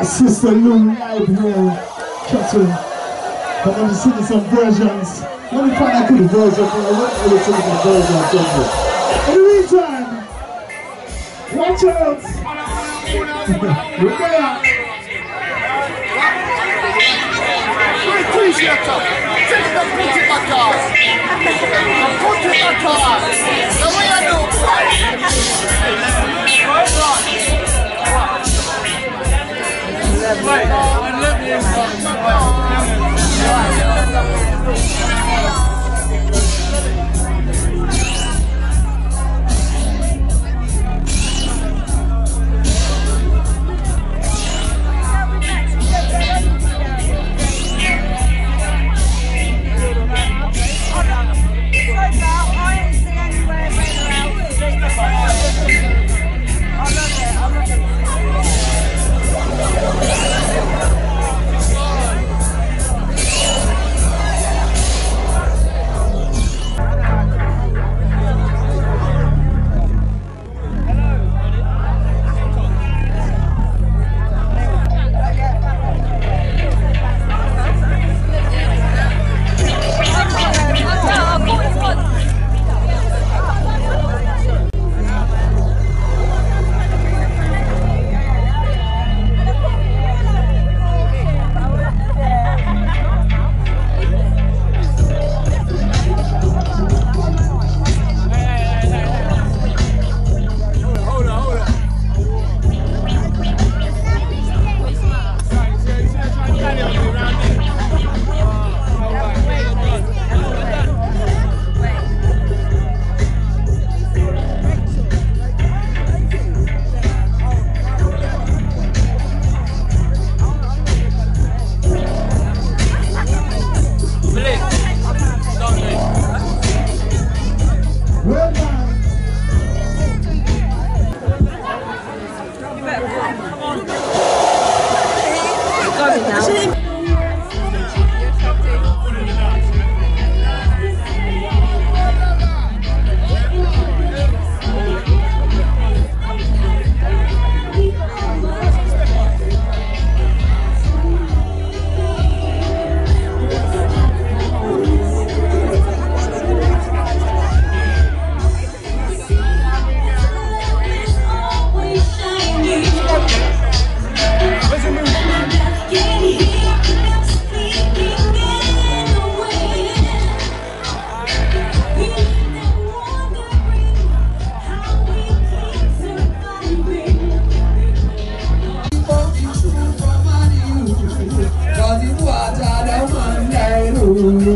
Sister Lou live here, catching. But I'm just singing some versions. Let me find out the version. In the meantime, watch out. We're there. I love it.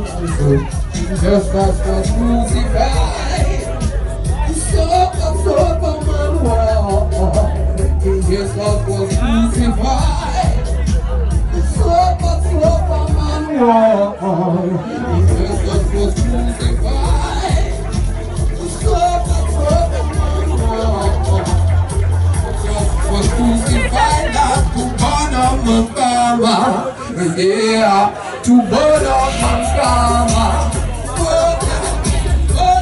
Jesus, just as was crucified, the suffer man well. Just as was crucified, the suffer man well. Just as was crucified, the suffer man well. Just was crucified, not to burn up the power, yeah. To burn up man's karma, burn up karma,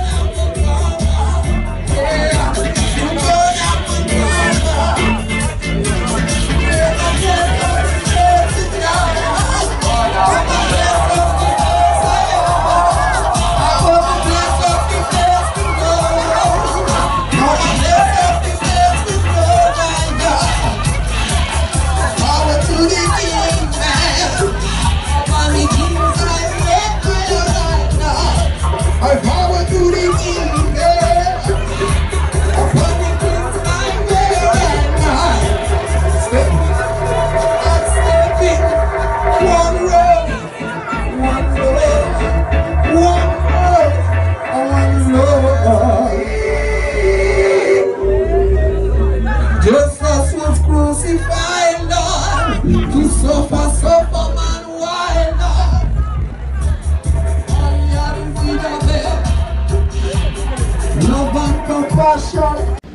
yeah. To burn up karma, Russia.